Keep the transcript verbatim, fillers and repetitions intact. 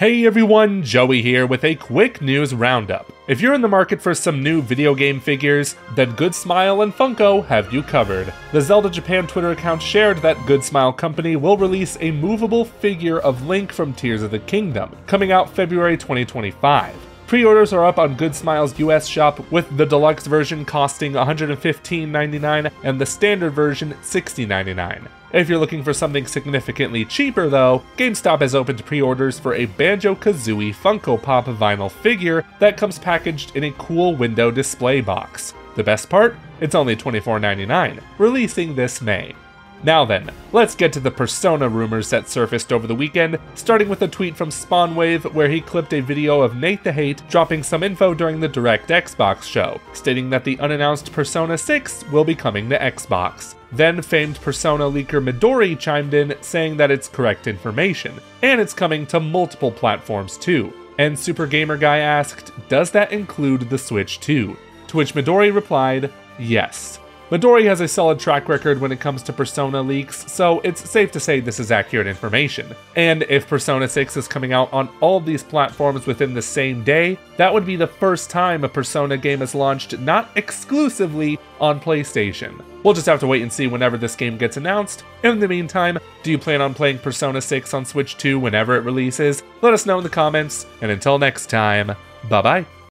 Hey everyone, Joey here with a quick news roundup. If you're in the market for some new video game figures, then Good Smile and Funko have you covered. The Zelda Japan Twitter account shared that Good Smile Company will release a movable figure of Link from Tears of the Kingdom, coming out February twenty twenty-five. Pre-orders are up on Good Smile's U S shop, with the deluxe version costing one hundred fifteen ninety-nine dollars and the standard version sixty ninety-nine dollars. If you're looking for something significantly cheaper though, GameStop has opened pre-orders for a Banjo Kazooie Funko Pop vinyl figure that comes packaged in a cool window display box. The best part? It's only twenty-four ninety-nine dollars, releasing this May. Now then, let's get to the Persona rumors that surfaced over the weekend, starting with a tweet from Spawnwave where he clipped a video of Nate the Hate dropping some info during the Direct Xbox show, stating that the unannounced Persona six will be coming to Xbox. Then famed Persona leaker Midori chimed in, saying that it's correct information, and it's coming to multiple platforms too. And Super Gamer Guy asked, does that include the Switch two? To which Midori replied, yes. Midori has a solid track record when it comes to Persona leaks, so it's safe to say this is accurate information. And if Persona six is coming out on all these platforms within the same day, that would be the first time a Persona game is launched not exclusively on PlayStation. We'll just have to wait and see whenever this game gets announced. In the meantime, do you plan on playing Persona six on Switch two whenever it releases? Let us know in the comments, and until next time, bye bye.